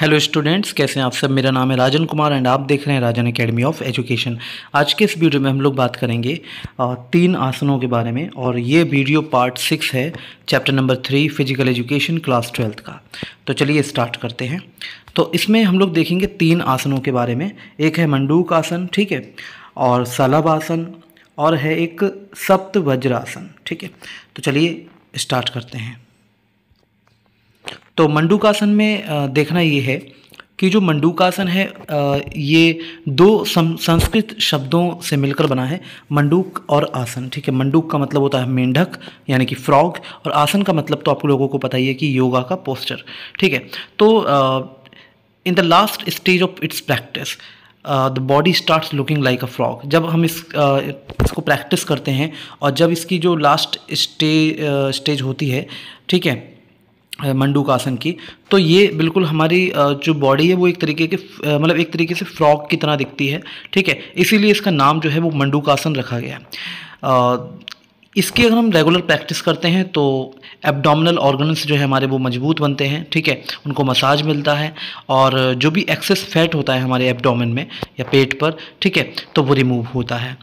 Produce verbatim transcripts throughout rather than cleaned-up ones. Hello students, कैसे हैं आप सब। मेरा नाम है राजन कुमार एंड आप देख रहे हैं राजन एकेडमी ऑफ एजुकेशन। आज के इस वीडियो में हम लोग बात करेंगे तीन आसनों के बारे में और ये वीडियो पार्ट सिक्स है chapter number three physical education class twelfth का। तो चलिए स्टार्ट करते हैं। तो इसमें हम लोग देखेंगे तीन आसनों के बारे में। एक है मंडूकासन, ठीक है, और शलभासन और है एक सप्त वज्रासन, ठीक है। तो चलिए स्टार्ट करते हैं। तो मंडूकासन में देखना ये है कि जो मंडूकासन है ये दो संस्कृत शब्दों से मिलकर बना है, मंडूक और आसन, ठीक है। मंडूक का मतलब होता है मेंढक यानी कि फ्रॉग, और आसन का मतलब तो आप लोगों को पता ही है कि योगा का पोस्चर, ठीक है। तो in the last stage of its practice the body starts looking like a frog. जब हम इस uh, इसको प्रैक्टिस करते हैं और जब इसकी जो लास्ट स्टेज स्टेज होती है, ठीक है, मंडूकासन की, तो ये बिल्कुल हमारी जो बॉडी है वो एक तरीके के मतलब एक तरीके से फ्रॉग की तरह दिखती है, ठीक है। इसीलिए इसका नाम जो है वो मंडूकासन रखा गया है। इसकी अगर हम रेगुलर प्रैक्टिस करते हैं तो एब्डोमिनल ऑर्गन्स जो है हमारे वो मजबूत बनते हैं, ठीक है, उनको मसाज मिलता है और जो भी एक्सेस फैट होता है हमारे एब्डोमेन में या पेट पर, ठीक है, तो वो रिमूव होता है।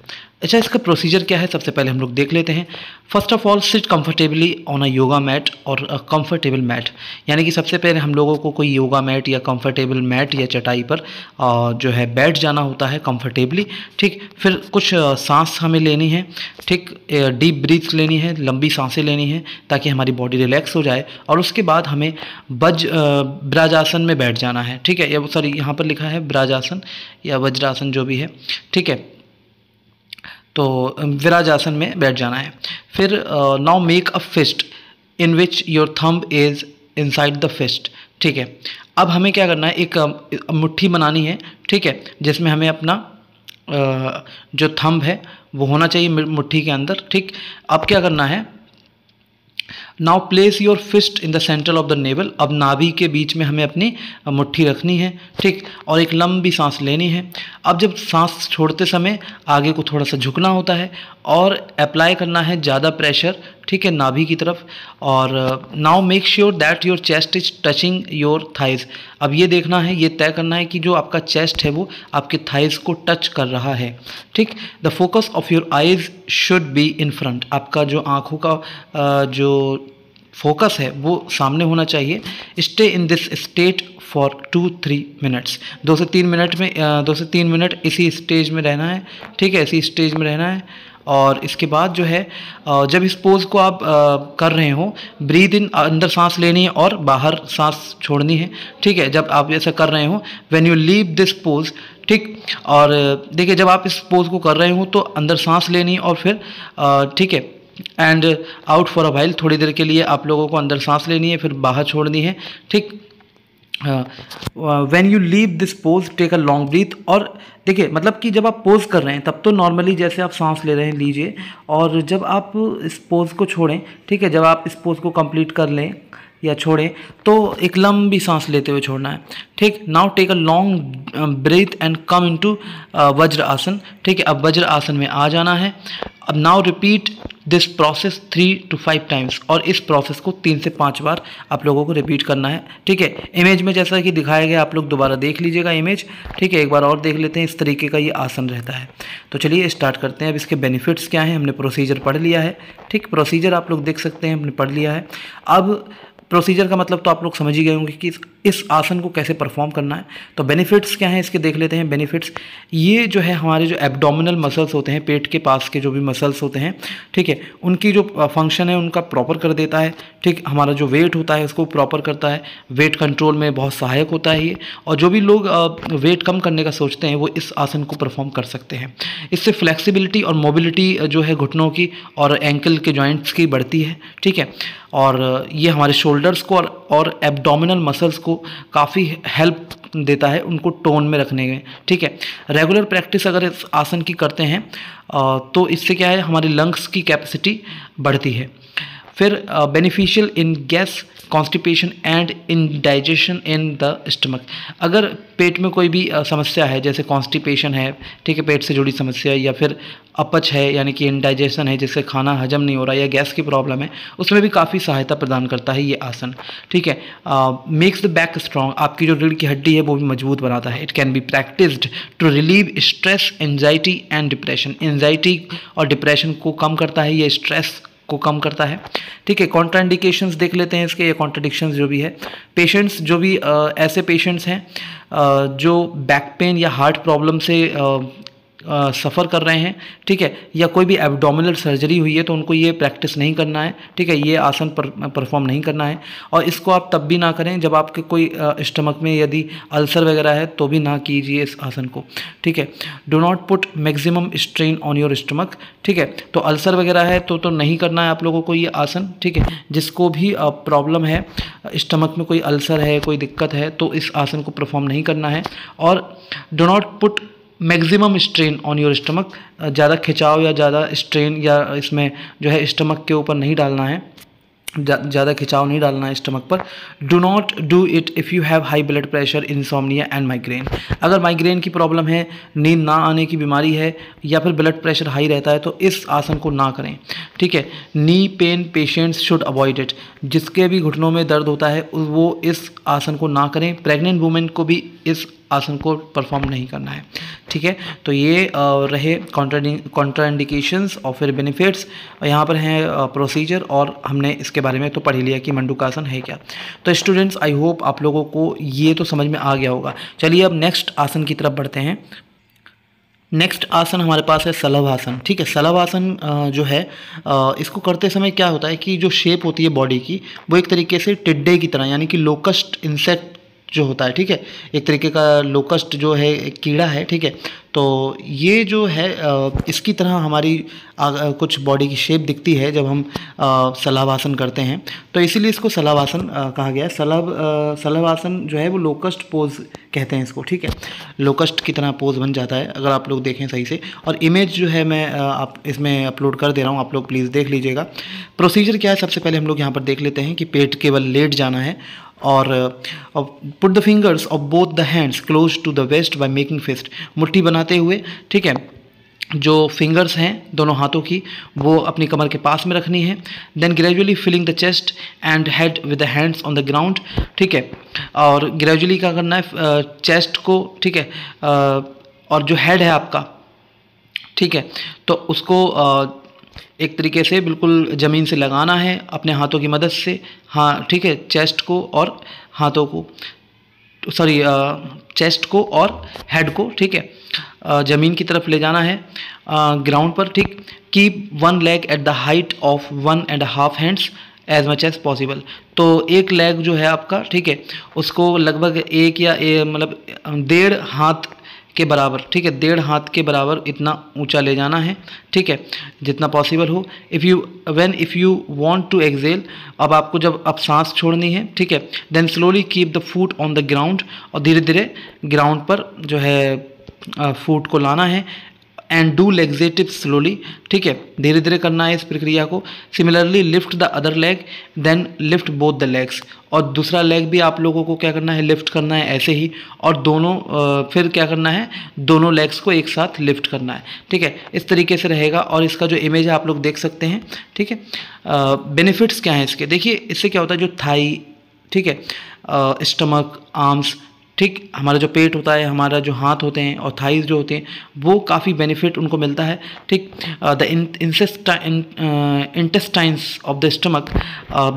अच्छा, इसका प्रोसीजर क्या है सबसे पहले हम लोग देख लेते हैं। First of all sit comfortably on a yoga mat और अ कंफर्टेबल मैट, यानी कि सबसे पहले हम लोगों को कोई योगा मैट या कंफर्टेबल मैट या चटाई पर जो है बैठ जाना होता है कंफर्टेबली, ठीक। फिर कुछ सांस हमें लेनी है, ठीक, डीप ब्रीथ्स लेनी है, लंबी सांसें लेनी है ताकि हमारी बॉडी रिलैक्स हो जाए। और उसके बाद हमें वज वज्रासन में बैठ जाना है, ठीक है, या सॉरी यहाँ पर लिखा है वज्रासन या वज्रासन जो भी है, ठीक है, तो वज्रासन में बैठ जाना है। फिर now make a fist in which your thumb is inside the fist, ठीक है। अब हमें क्या करना है, एक uh, मुट्ठी बनानी है, ठीक है, जिसमें हमें अपना uh, जो थंब है वो होना चाहिए मुट्ठी के अंदर, ठीक। अब क्या करना है, now place your fist in the centre of the navel. अब नाभि के बीच में हमें अपनी मुट्ठी रखनी है, ठीक, और एक लंबी सांस लेनी है। अब जब सांस छोड़ते समय आगे को थोड़ा सा झुकना होता है और अप्लाई करना है ज़्यादा प्रेशर, ठीक है, नाभि की तरफ। और now make sure that your chest is touching your thighs. अब ये देखना है, ये तय करना है कि जो आपका चेस्ट है वो आपके थाइज को टच कर रहा है, ठीक। The focus of your eyes should be in front. आपका जो आँखों का जो फोकस है वो सामने होना चाहिए। Stay in this state for two three minutes. दो से तीन मिनट में दो से तीन मिनट इसी स्टेज में रहना है, ठीक है, इसी स्टेज में रहना है। और इसके बाद जो है जब इस पोज को आप कर रहे हो, ब्रीद इन, अंदर सांस लेनी है और बाहर सांस छोड़नी है, ठीक है, जब आप ऐसा कर रहे हो। When you leave this pose, ठीक, और देखिए जब आप इस पोज को कर रहे हो तो अंदर सांस लेनी और फिर, ठीक है, and out for a while, थोड़ी देर के लिए आप लोगों को अंदर सांस लेनी है फिर बाहर छोड़नी है, ठीक। When you leave this pose take a long breath. और देखिए मतलब कि जब आप पोज कर रहे हैं तब तो नॉर्मली जैसे आप सांस ले रहे हैं लीजिए, और जब आप इस पोज को छोड़ें, ठीक है, जब आप इस पोज को कंप्लीट कर लें या छोड़ें तो एक लंबी सांस लेते हुए छोड़ना है, ठीक। Now take a long breath and come into vajrasana, ठीक है, अब वज्रासन में आ जाना है। अब now repeat this process three two five times, और इस प्रोसेस को तीन से पाँच बार आप लोगों को रिपीट करना है, ठीक है। इमेज में जैसा कि दिखाया गया, आप लोग दोबारा देख लीजिएगा इमेज, ठीक है, एक बार और देख लेते हैं। इस तरीके का ये आसन रहता है। तो चलिए स्टार्ट करते हैं। अब इसके बेनिफिट्स क्या हैं, हमने प्रोसीजर पढ़ लिया है, ठीक, प्रोसीजर आप लोग देख सकते हैं, हमने पढ़ लिया है। अब प्रोसीजर का मतलब तो आप लोग समझ ही गए होंगे कि इस आसन को कैसे परफॉर्म करना है। तो बेनिफिट्स क्या हैं इसके देख लेते हैं। बेनिफिट्स, ये जो है हमारे जो एब्डोमिनल मसल्स होते हैं, पेट के पास के जो भी मसल्स होते हैं, ठीक है, उनकी जो फंक्शन है उनका प्रॉपर कर देता है, ठीक। हमारा जो वेट होता है उसको प्रॉपर करता है, वेट कंट्रोल में बहुत सहायक होता है ये। और जो भी लोग वेट कम करने का सोचते हैं वो इस आसन को परफॉर्म कर सकते हैं। इससे फ्लेक्सिबिलिटी और मोबिलिटी जो है घुटनों की और एंकल के जॉइंट्स की बढ़ती है, ठीक है, और ये हमारे शोल्डर्स को और, और एब्डोमिनल मसल्स को काफ़ी हेल्प देता है उनको टोन में रखने में, ठीक है। रेगुलर प्रैक्टिस अगर इस आसन की करते हैं तो इससे क्या है, हमारे लंग्स की कैपेसिटी बढ़ती है। फिर beneficial in gas constipation and in digestion in the stomach. अगर पेट में कोई भी uh, समस्या है, जैसे कॉन्स्टिपेशन है, ठीक है, पेट से जुड़ी समस्या, या फिर अपच है यानी कि इनडाइजेशन है जिससे खाना हजम नहीं हो रहा, या गैस की प्रॉब्लम है, उसमें भी काफ़ी सहायता प्रदान करता है ये आसन। ठीक है, मेक्स द बैक स्ट्रांग, आपकी जो रीढ़ की हड्डी है वो भी मजबूत बनाता है। It can be practised to relieve stress, anxiety and depression. Anxiety और डिप्रेशन को कम करता है ये, स्ट्रेस को कम करता है। ठीक है, कॉन्ट्राइंडिकेशंस देख लेते हैं इसके, ये कॉन्ट्राडिक्शंस जो भी है। पेशेंट्स जो भी आ, ऐसे पेशेंट्स हैं आ, जो बैक पेन या हार्ट प्रॉब्लम से आ, आ, सफ़र कर रहे हैं, ठीक है, या कोई भी एब्डोमिनल सर्जरी हुई है, तो उनको ये प्रैक्टिस नहीं करना है। ठीक है, ये आसन पर, परफॉर्म नहीं करना है, और इसको आप तब भी ना करें जब आपके कोई स्टमक में यदि अल्सर वगैरह है, तो भी ना कीजिए इस आसन को। ठीक है, do not put maximum strain on your stomach. ठीक है, तो अल्सर वगैरह है तो तो नहीं करना है आप लोगों को ये आसन। ठीक है, जिसको भी प्रॉब्लम है, स्टमक में कोई अल्सर है, कोई दिक्कत है, तो इस आसन को परफॉर्म नहीं करना है। और do not put maximum strain on your stomach, ज़्यादा खिंचाव या ज़्यादा स्ट्रेन या इसमें जो है स्टमक के ऊपर नहीं डालना है, ज़्यादा खिंचाव नहीं डालना है स्टमक पर। Do not do it if you have high blood pressure, insomnia and migraine. अगर माइग्रेन की प्रॉब्लम है, नींद ना आने की बीमारी है, या फिर ब्लड प्रेशर हाई रहता है, तो इस आसन को ना करें। ठीक है, knee pain patients should avoid it. जिसके भी घुटनों में दर्द होता है वो इस आसन को ना करें। प्रेग्नेंट वुमेन को भी इस आसन को परफॉर्म नहीं करना है। ठीक है, तो ये रहे कॉन्ट्राइंडिकेशंस और फिर बेनिफिट्स, और यहाँ पर हैं प्रोसीजर, और हमने इसके बारे में तो पढ़ ही लिया कि मंडूकासन है क्या। तो स्टूडेंट्स, आई होप आप लोगों को ये तो समझ में आ गया होगा। चलिए अब नेक्स्ट आसन की तरफ बढ़ते हैं। नेक्स्ट आसन हमारे पास है शलभासन। ठीक है, शलभासन जो है इसको करते समय क्या होता है कि जो शेप होती है बॉडी की, वो एक तरीके से टिड्डे की तरह, यानी कि लोकस्ट इंसेक्ट जो होता है, ठीक है, एक तरीके का लोकस्ट जो है कीड़ा है, ठीक है, तो ये जो है इसकी तरह हमारी कुछ बॉडी की शेप दिखती है जब हम शलभासन करते हैं, तो इसीलिए इसको शलभासन कहा गया है। शलभ शलभासन जो है वो लोकस्ट पोज कहते हैं इसको। ठीक है, लोकस्ट की तरह पोज बन जाता है अगर आप लोग देखें सही से, और इमेज जो है मैं आप इसमें अपलोड कर दे रहा हूँ, आप लोग प्लीज़ देख लीजिएगा। प्रोसीजर क्या है, सबसे पहले हम लोग यहाँ पर देख लेते हैं कि पेट केवल लेट जाना है, और put the fingers of both the hands close to the waist by making fist. मुट्ठी बनाते हुए, ठीक है, जो फिंगर्स हैं दोनों हाथों की वो अपनी कमर के पास में रखनी है। Then gradually filling the chest and head with the hands on the ground. ठीक है, और ग्रेजुअली क्या करना है, चेस्ट को, ठीक है, और जो हेड है आपका, ठीक है, तो उसको एक तरीके से बिल्कुल ज़मीन से लगाना है अपने हाथों की मदद से। हाँ, ठीक है, चेस्ट को और हाथों को, सॉरी चेस्ट को और हेड को, ठीक है, ज़मीन की तरफ ले जाना है ग्राउंड पर। ठीक, keep one leg at the height of one and half hands as much as possible. तो एक लेग जो है आपका, ठीक है, उसको लगभग एक या मतलब डेढ़ हाथ के बराबर, ठीक है, डेढ़ हाथ के बराबर इतना ऊंचा ले जाना है, ठीक है, जितना पॉसिबल हो। If you when if you want to exhale, अब आपको जब अब सांस छोड़नी है, ठीक है, then slowly keep the foot on the ground, और धीरे धीरे ग्राउंड पर जो है फुट को लाना है। एंड डू लेग्जेटिव स्लोली, ठीक है, धीरे धीरे करना है इस प्रक्रिया को। Similarly lift the other leg, then lift both the legs, और दूसरा लेग भी आप लोगों को क्या करना है, लिफ्ट करना है ऐसे ही, और दोनों फिर क्या करना है, दोनों लेग्स को एक साथ लिफ्ट करना है। ठीक है, इस तरीके से रहेगा, और इसका जो इमेज है आप लोग देख सकते हैं। ठीक है, बेनिफिट्स क्या हैं इसके, देखिए इससे क्या होता है, जो थाई, ठीक है, स्टमक, आर्म्स, ठीक, हमारा जो पेट होता है, हमारा जो हाथ होते हैं और थाइस जो होते हैं, वो काफ़ी बेनिफिट उनको मिलता है। ठीक, the intestines of the stomach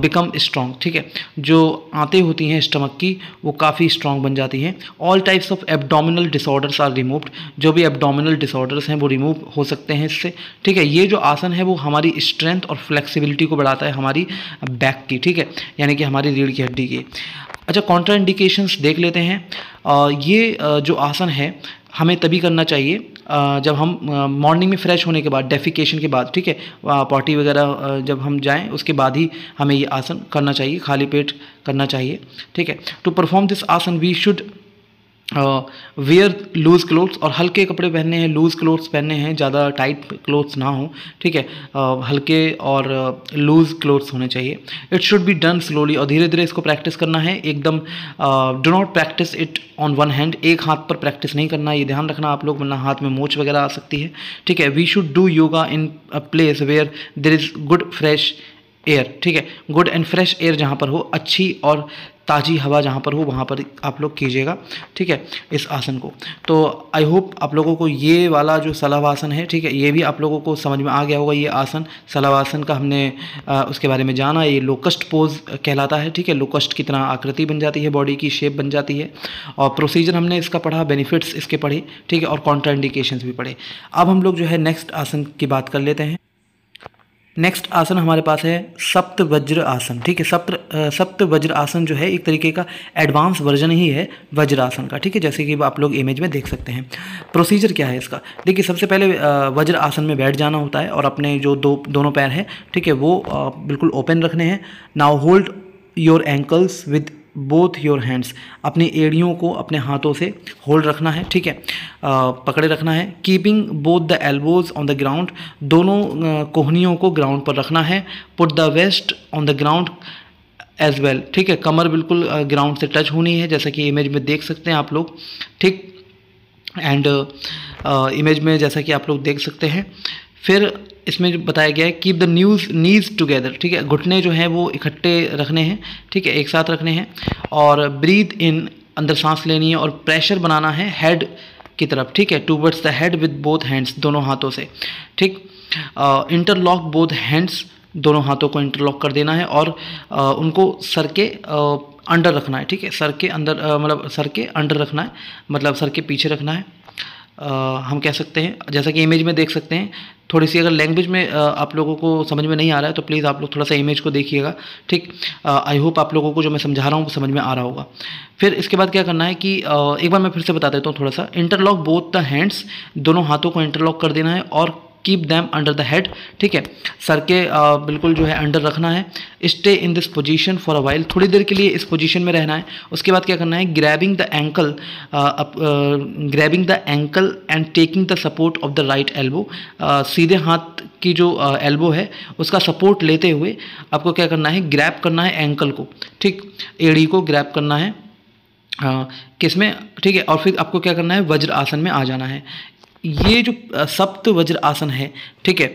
become strong, ठीक है, जो आंतें होती हैं स्टमक की वो काफ़ी स्ट्रॉन्ग बन जाती हैं। All types of abdominal disorders are removed, जो भी एब्डोमिनल डिसऑर्डर्स हैं वो रिमूव हो सकते हैं इससे। ठीक है, ये जो आसन है वो हमारी स्ट्रेंथ और फ्लेक्सिबिलिटी को बढ़ाता है हमारी बैक की, ठीक है, यानी कि हमारी रीढ़ की हड्डी की। अच्छा, कॉन्ट्राइंडिकेशंस देख लेते हैं। आ, ये आ, जो आसन है हमें तभी करना चाहिए आ, जब हम मॉर्निंग में फ्रेश होने के बाद, डेफिकेशन के बाद, ठीक है, पॉटी वगैरह जब हम जाएं उसके बाद ही हमें ये आसन करना चाहिए, खाली पेट करना चाहिए। ठीक है, to perform this asana we should wear loose clothes, और हल्के कपड़े पहनने हैं, लूज़ क्लोथ्स पहनने हैं, ज़्यादा टाइट क्लोथ्स ना हो, ठीक है, हल्के और लूज़ क्लोथ्स होने चाहिए। It should be done slowly, और धीरे धीरे इसको प्रैक्टिस करना है एकदम। Do not practise it on one hand, एक हाथ पर प्रैक्टिस नहीं करना, ये ध्यान रखना आप लोग, वरना हाथ में मोच वगैरह आ सकती है, ठीक है। We should do yoga in a place where there is good fresh air, ठीक है, गुड एंड फ्रेश एयर जहाँ पर हो, अच्छी और ताज़ी हवा जहाँ पर हो वहाँ पर आप लोग कीजिएगा, ठीक है, इस आसन को। तो आई होप आप लोगों को ये वाला जो शलभासन है, ठीक है, ये भी आप लोगों को समझ में आ गया होगा। ये आसन शलभासन का हमने आ, उसके बारे में जाना। ये लोकस्ट पोज कहलाता है, ठीक है, लोकस्ट की तरह आकृति बन जाती है, बॉडी की शेप बन जाती है। और प्रोसीजर हमने इसका पढ़ा, बेनिफिट्स इसके पढ़े, ठीक है, और कॉन्ट्राइंडिकेशंस भी पढ़े। अब हम लोग जो है नेक्स्ट आसन की बात कर लेते हैं। नेक्स्ट आसन हमारे पास है सप्त वज्रासन, ठीक है। सप्त सप्त वज्रासन जो है एक तरीके का एडवांस वर्जन ही है वज्रासन का, ठीक है, जैसे कि आप लोग इमेज में देख सकते हैं। प्रोसीजर क्या है इसका, देखिए, सबसे पहले वज्रासन में बैठ जाना होता है, और अपने जो दो दोनों पैर हैं, ठीक है, वो बिल्कुल ओपन रखने हैं। Now hold your ankles with both your hands, अपनी एड़ियों को अपने हाथों से होल्ड रखना है, ठीक है, आ, पकड़े रखना है। Keeping both the elbows on the ground, दोनों कोहनियों को ग्राउंड पर रखना है। Put the waist on the ground as well, ठीक है, कमर बिल्कुल ग्राउंड से टच होनी है, जैसा कि इमेज में देख सकते हैं आप लोग, ठीक। एंड इमेज में जैसा कि आप लोग देख सकते हैं, फिर इसमें बताया गया है keep the news knees together, ठीक है, घुटने जो हैं वो इकट्ठे रखने हैं, ठीक है, एक साथ रखने हैं। और ब्रीथ इन, अंदर सांस लेनी है, और प्रेशर बनाना है हेड की तरफ, ठीक है, towards the head with both hands, दोनों हाथों से, ठीक। इंटरलॉक बोथ हैंड्स, दोनों हाथों को इंटरलॉक कर देना है, और uh, उनको सर के uh, अंडर रखना है, ठीक है, सर के अंदर uh, मतलब सर के अंडर रखना है, मतलब सर के पीछे रखना है, Uh, हम कह सकते हैं, जैसा कि इमेज में देख सकते हैं। थोड़ी सी अगर लैंग्वेज में uh, आप लोगों को समझ में नहीं आ रहा है तो प्लीज़ आप लोग थोड़ा सा इमेज को देखिएगा, ठीक। आई uh, होप आप लोगों को जो मैं समझा रहा हूँ वो समझ में आ रहा होगा। फिर इसके बाद क्या करना है कि uh, एक बार मैं फिर से बता देता हूँ थोड़ा सा। इंटरलॉक बोथ द हैंड्स, दोनों हाथों को इंटरलॉक कर देना है, और keep them under the head, ठीक है, सर के uh, बिल्कुल जो है अंडर रखना है। Stay in this position for a while, थोड़ी देर के लिए इस पोजीशन में रहना है। उसके बाद क्या करना है, grabbing the ankle grabbing the ankle and taking the support of the right elbow, सीधे हाथ की जो एल्बो uh, है उसका सपोर्ट लेते हुए आपको क्या करना है, ग्रैब करना है एंकल को, ठीक, एड़ी को ग्रैब करना है uh, किसमें, ठीक है। और फिर आपको क्या करना है, वज्रासन में आ जाना है। ये जो सप्त वज्रासन है, ठीक है,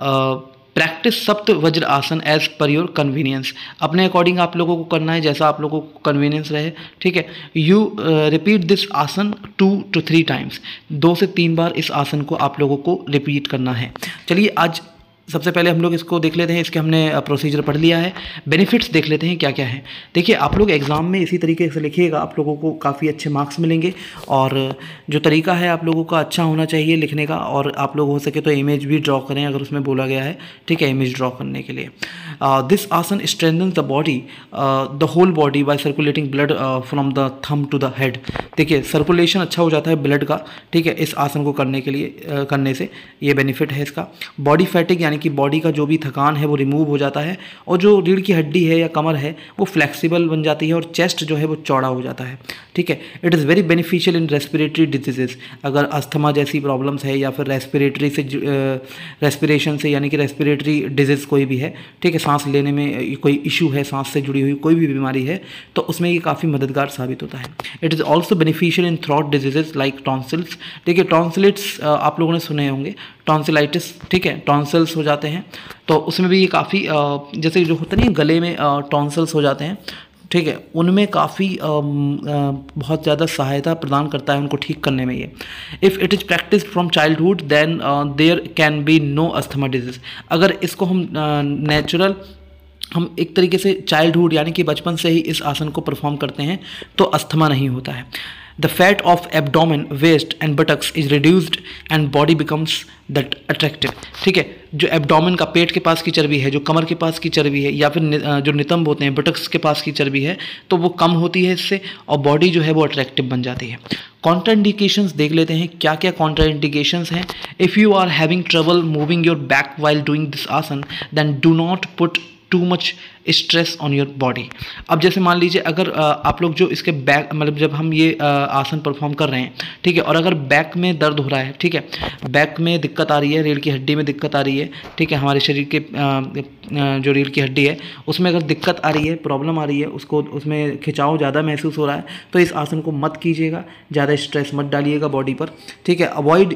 प्रैक्टिस सप्त vajrasana as per your convenience, अपने अकॉर्डिंग आप लोगों को करना है, जैसा आप लोगों को कन्वीनियंस रहे, ठीक है। You repeat this asana two to three times, दो से तीन बार इस आसन को आप लोगों को रिपीट करना है। चलिए, आज सबसे पहले हम लोग इसको देख लेते हैं, इसके हमने प्रोसीजर पढ़ लिया है। बेनिफिट्स देख लेते हैं क्या क्या है। देखिए, आप लोग एग्ज़ाम में इसी तरीके से लिखिएगा, आप लोगों को काफ़ी अच्छे मार्क्स मिलेंगे। और जो तरीका है आप लोगों का अच्छा होना चाहिए लिखने का, और आप लोग हो सके तो इमेज भी ड्रॉ करें अगर उसमें बोला गया है, ठीक है, इमेज ड्रॉ करने के लिए। This asana strengthens the body, the whole body by circulating blood from the thumb to the head. देखिए, सर्कुलेशन अच्छा हो जाता है ब्लड का, ठीक है, इस आसन को करने के लिए uh, करने से ये बेनिफिट है इसका। बॉडी फैटिक, यानी कि बॉडी का जो भी थकान है वो रिमूव हो जाता है, और जो रीढ़ की हड्डी है या कमर है वो फ्लेक्सिबल बन जाती है, और चेस्ट जो है वो चौड़ा हो जाता है, ठीक है। It is very beneficial in respiratory diseases, अगर अस्थमा जैसी प्रॉब्लम्स है, या फिर रेस्पिरेटरी से रेस्पिरेशन से, यानी कि रेस्पिरेटरी डिजीज़ कोई भी है, ठीक है, सांस लेने में कोई इशू है, सांस से जुड़ी हुई कोई भी बीमारी है, तो उसमें ये काफ़ी मददगार साबित होता है। It is also beneficial in throat diseases like tonsils, देखिए, टॉन्सिलिट्स आप लोगों ने सुने होंगे, टॉन्सिलाइटिस, ठीक है, टॉन्सिल्स हो जाते हैं, तो उसमें भी ये काफ़ी, जैसे जो होता नहीं है गले में टॉन्सिल्स हो जाते हैं, ठीक है, उनमें काफ़ी बहुत ज़्यादा सहायता प्रदान करता है उनको ठीक करने में ये। If it is practice from childhood then there can be no asthma disease, अगर इसको हम नेचुरल हम एक तरीके से चाइल्डहुड यानी कि बचपन से ही इस आसन को परफॉर्म करते हैं तो अस्थमा नहीं होता है। The fat of abdomen, waist and buttocks is reduced and body becomes that attractive, ठीक है, जो एब्डोमेन का पेट के पास की चर्बी है, जो कमर के पास की चर्बी है, या फिर जो नितंब होते हैं बटक्स के पास की चर्बी है, तो वो कम होती है इससे, और बॉडी जो है वो अट्रैक्टिव बन जाती है। कॉन्ट्राइंडिकेशंस देख लेते हैं क्या क्या कॉन्ट्राइंडिकेशंस हैं। If you are having trouble moving your back while doing this asana then do not put too much stress on your body. अब जैसे मान लीजिए अगर आप लोग जो इसके बैक मतलब जब हम ये आसन परफॉर्म कर रहे हैं, ठीक है, और अगर बैक में दर्द हो रहा है, ठीक है, बैक में दिक्कत आ रही है, रीढ़ की हड्डी में दिक्कत आ रही है, ठीक है, हमारे शरीर के जो रीढ़ की हड्डी है उसमें अगर दिक्कत आ रही है, प्रॉब्लम आ रही है, उसको उसमें खिंचाव ज़्यादा महसूस हो रहा है, तो इस आसन को मत कीजिएगा, ज़्यादा स्ट्रेस मत डालिएगा बॉडी पर, ठीक है। Avoid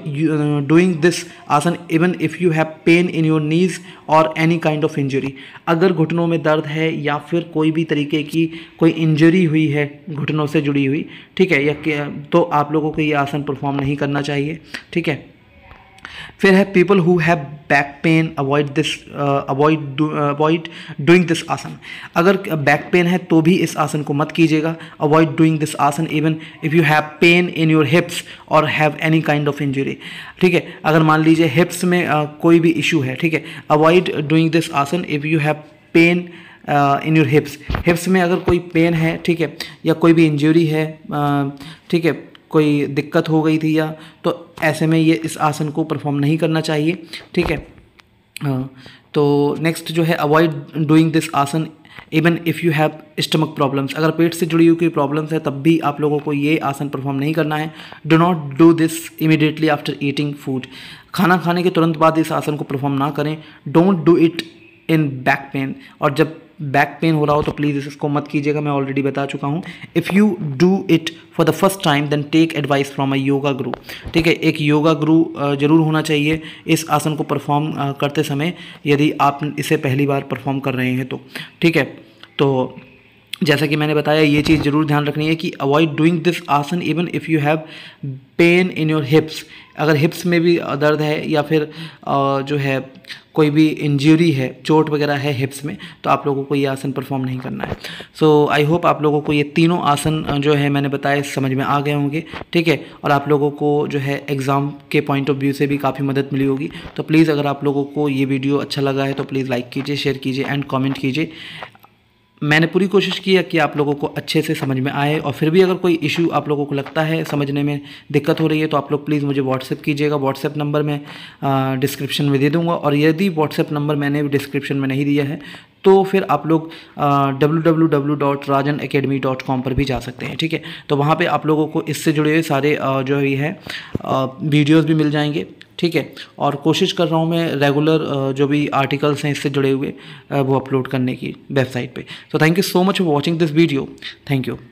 doing this asana even if you have pain in your knees और एनी काइंड ऑफ इंजरी। अगर घुटनों में दर्द है या फिर कोई भी तरीके की कोई इंजरी हुई है घुटनों से जुड़ी हुई, ठीक है, या तो आप लोगों को ये आसन परफॉर्म नहीं करना चाहिए, ठीक है। फिर है people who have back pain avoid this avoid avoid doing this asana. अगर बैक पेन है तो भी इस आसन को मत कीजिएगा। Avoid doing this asana even if you have pain in your hips और have any kind of injury, ठीक है। अगर मान लीजिए हिप्स में uh, कोई भी इशू है, ठीक है, avoid doing this asana if you have pain in your hips. Hips में अगर कोई पेन है, ठीक है, या कोई भी इंजरी है, ठीक uh, है, कोई दिक्कत हो गई थी या, तो ऐसे में ये इस आसन को परफॉर्म नहीं करना चाहिए, ठीक है। तो नेक्स्ट जो है avoid doing this asana even if you have stomach problems. अगर पेट से जुड़ी हुई कोई प्रॉब्लम्स है तब भी आप लोगों को ये आसन परफॉर्म नहीं करना है। Do not do this immediately after eating food. खाना खाने के तुरंत बाद इस आसन को परफॉर्म ना करें। Don't do it in back pain, और जब बैक पेन हो रहा हो तो प्लीज़ इसको मत कीजिएगा, मैं ऑलरेडी बता चुका हूँ। If you do it for the first time then take advice from a yoga guru, ठीक है। एक योगा गुरु जरूर होना चाहिए इस आसन को परफॉर्म करते समय, यदि आप इसे पहली बार परफॉर्म कर रहे हैं तो, ठीक है। तो जैसा कि मैंने बताया, ये चीज़ ज़रूर ध्यान रखनी है कि avoid doing this asana even if you have pain in your hips. अगर हिप्स में भी दर्द है या फिर जो है कोई भी इंजरी है, चोट वगैरह है हिप्स में, तो आप लोगों को ये आसन परफॉर्म नहीं करना है। सो आई होप आप लोगों को ये तीनों आसन जो है मैंने बताए समझ में आ गए होंगे, ठीक है, और आप लोगों को जो है एग्ज़ाम के पॉइंट ऑफ व्यू से भी काफ़ी मदद मिली होगी। तो प्लीज़ अगर आप लोगों को ये वीडियो अच्छा लगा है तो प्लीज़ लाइक कीजिए, शेयर कीजिए एंड कॉमेंट कीजिए। मैंने पूरी कोशिश की है कि आप लोगों को अच्छे से समझ में आए, और फिर भी अगर कोई इशू आप लोगों को लगता है, समझने में दिक्कत हो रही है, तो आप लोग प्लीज़ मुझे व्हाट्सएप कीजिएगा। व्हाट्सएप नंबर मैं डिस्क्रिप्शन में दे दूंगा, और यदि व्हाट्सएप नंबर मैंने डिस्क्रिप्शन में नहीं दिया है तो फिर आप लोग W W W dot Rajan academy dot com पर भी जा सकते हैं, ठीक है। तो वहाँ पर आप लोगों को इससे जुड़े हुए सारे uh, जो ये है वीडियोज़ uh, भी मिल जाएंगे, ठीक है। और कोशिश कर रहा हूँ मैं रेगुलर जो भी आर्टिकल्स हैं इससे जुड़े हुए वो अपलोड करने की वेबसाइट पे। So thank you so much for watching this video. Thank you.